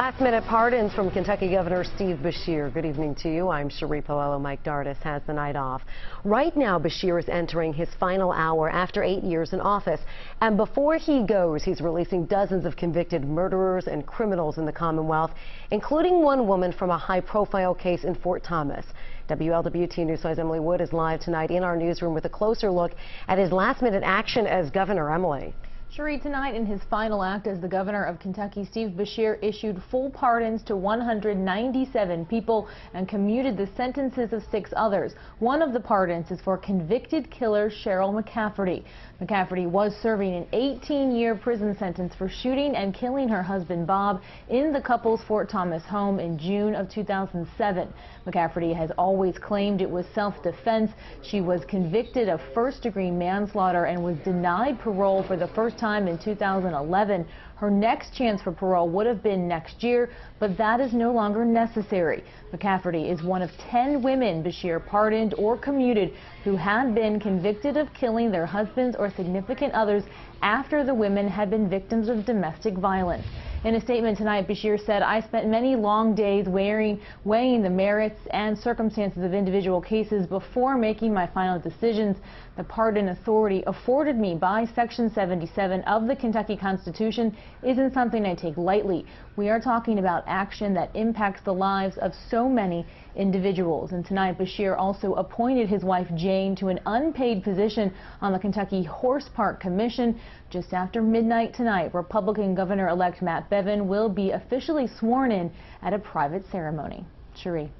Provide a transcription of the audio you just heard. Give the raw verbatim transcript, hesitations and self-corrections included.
Last-minute pardons from Kentucky Governor Steve Beshear. Good evening to you. I'm Sheri Poello. Mike Dardis has the night off. Right now, Beshear is entering his final hour after eight years in office. And before he goes, he's releasing dozens of convicted murderers and criminals in the Commonwealth, including one woman from a high-profile case in Fort Thomas. W L W T Newswise Emily Wood is live tonight in our newsroom with a closer look at his last-minute action as governor. Emily. Sheri, tonight in his final act as the governor of Kentucky, Steve Beshear issued full pardons to one hundred ninety-seven people and commuted the sentences of six others. One of the pardons is for convicted killer Cheryl McCafferty. McCafferty was serving an eighteen year prison sentence for shooting and killing her husband Bob in the couple's Fort Thomas home in June of two thousand seven. McCafferty has always claimed it was self-defense. She was convicted of first-degree manslaughter and was denied parole for the first time in two thousand eleven. Her next chance for parole would have been next year, but that is no longer necessary. McCafferty is one of ten women Beshear pardoned or commuted who had been convicted of killing their husbands or significant others after the women had been victims of domestic violence. In a statement tonight, Beshear said, "I spent many long days weighing, weighing the merits and circumstances of individual cases before making my final decisions. The pardon authority afforded me by Section seventy-seven of the Kentucky Constitution isn't something I take lightly. We are talking about action that impacts the lives of so many individuals." And tonight, Beshear also appointed his wife Jane to an unpaid position on the Kentucky Horse Park Commission. Just after midnight tonight, Republican Governor-elect Matt Bevin will be officially sworn in at a private ceremony. Sheri.